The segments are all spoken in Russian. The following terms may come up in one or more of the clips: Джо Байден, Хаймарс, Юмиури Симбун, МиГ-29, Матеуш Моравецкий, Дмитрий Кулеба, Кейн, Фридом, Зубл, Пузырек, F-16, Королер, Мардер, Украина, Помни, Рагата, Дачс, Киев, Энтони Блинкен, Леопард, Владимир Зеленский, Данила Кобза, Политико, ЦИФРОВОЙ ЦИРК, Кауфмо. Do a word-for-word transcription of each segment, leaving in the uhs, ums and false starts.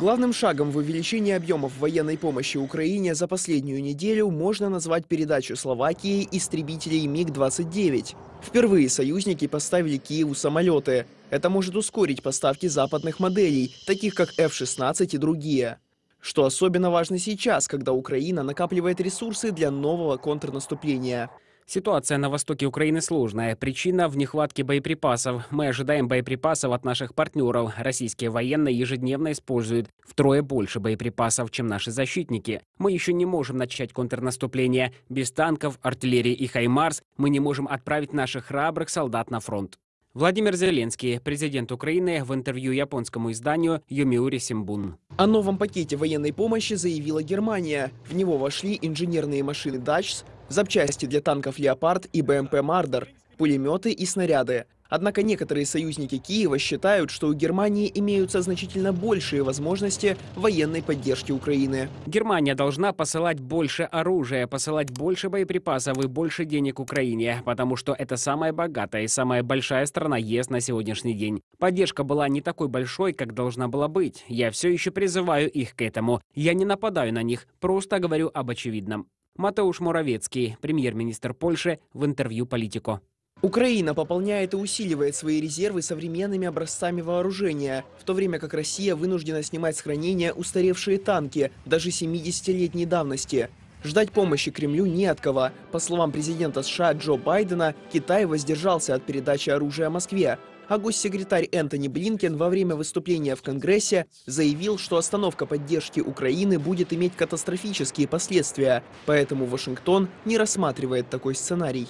Главным шагом в увеличении объемов военной помощи Украине за последнюю неделю можно назвать передачу Словакии истребителей миг двадцать девять. Впервые союзники поставили Киеву самолеты. Это может ускорить поставки западных моделей, таких как эф шестнадцать и другие. Что особенно важно сейчас, когда Украина накапливает ресурсы для нового контрнаступления. Ситуация на востоке Украины сложная. Причина в нехватке боеприпасов. Мы ожидаем боеприпасов от наших партнеров. Российские военные ежедневно используют втрое больше боеприпасов, чем наши защитники. Мы еще не можем начать контрнаступление. Без танков, артиллерии и «Хаймарс» мы не можем отправить наших храбрых солдат на фронт. Владимир Зеленский, президент Украины, в интервью японскому изданию «Юмиури Симбун». О новом пакете военной помощи заявила Германия. В него вошли инженерные машины «Дачс», запчасти для танков «Леопард» и БМП «Мардер», пулеметы и снаряды. Однако некоторые союзники Киева считают, что у Германии имеются значительно большие возможности военной поддержки Украины. Германия должна посылать больше оружия, посылать больше боеприпасов и больше денег Украине, потому что это самая богатая и самая большая страна ЕС на сегодняшний день. Поддержка была не такой большой, как должна была быть. Я все еще призываю их к этому. Я не нападаю на них, просто говорю об очевидном. Матеуш Моравецкий, премьер-министр Польши, в интервью «Политико». Украина пополняет и усиливает свои резервы современными образцами вооружения, в то время как Россия вынуждена снимать с хранения устаревшие танки, даже семидесятилетней давности. Ждать помощи Кремлю не от кого. По словам президента США Джо Байдена, Китай воздержался от передачи оружия Москве. А госсекретарь Энтони Блинкен во время выступления в Конгрессе заявил, что остановка поддержки Украины будет иметь катастрофические последствия, поэтому Вашингтон не рассматривает такой сценарий.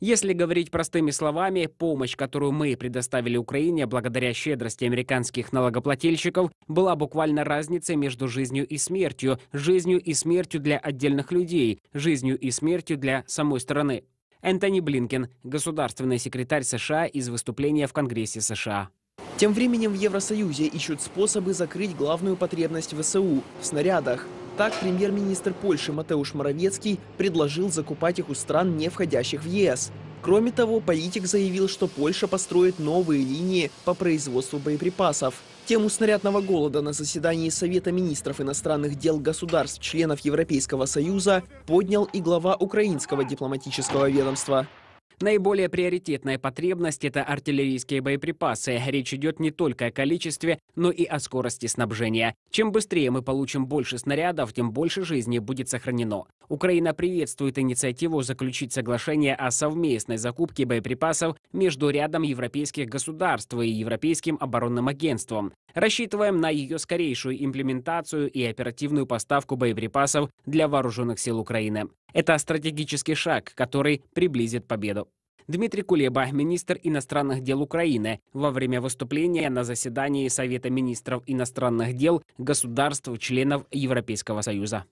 Если говорить простыми словами, помощь, которую мы предоставили Украине благодаря щедрости американских налогоплательщиков, была буквально разницей между жизнью и смертью, жизнью и смертью для отдельных людей, жизнью и смертью для самой страны. Энтони Блинкен, государственный секретарь США, из выступления в Конгрессе США. Тем временем в Евросоюзе ищут способы закрыть главную потребность ВСУ – в снарядах. Так, премьер-министр Польши Матеуш Моравецкий предложил закупать их у стран, не входящих в ЕС. Кроме того, политик заявил, что Польша построит новые линии по производству боеприпасов. Тему снарядного голода на заседании Совета министров иностранных дел государств-членов Европейского Союза поднял и глава украинского дипломатического ведомства. Наиболее приоритетная потребность – это артиллерийские боеприпасы. Речь идет не только о количестве, но и о скорости снабжения. Чем быстрее мы получим больше снарядов, тем больше жизни будет сохранено. Украина приветствует инициативу заключить соглашение о совместной закупке боеприпасов между рядом европейских государств и Европейским оборонным агентством. Рассчитываем на ее скорейшую имплементацию и оперативную поставку боеприпасов для вооруженных сил Украины. Это стратегический шаг, который приблизит победу. Дмитрий Кулеба, министр иностранных дел Украины, во время выступления на заседании Совета министров иностранных дел государств-членов Европейского Союза.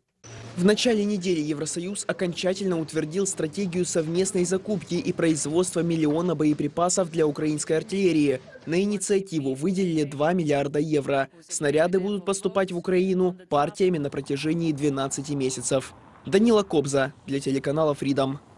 В начале недели Евросоюз окончательно утвердил стратегию совместной закупки и производства миллиона боеприпасов для украинской артиллерии. На инициативу выделили два миллиарда евро. Снаряды будут поступать в Украину партиями на протяжении двенадцати месяцев. Данила Кобза для телеканала «Фридом».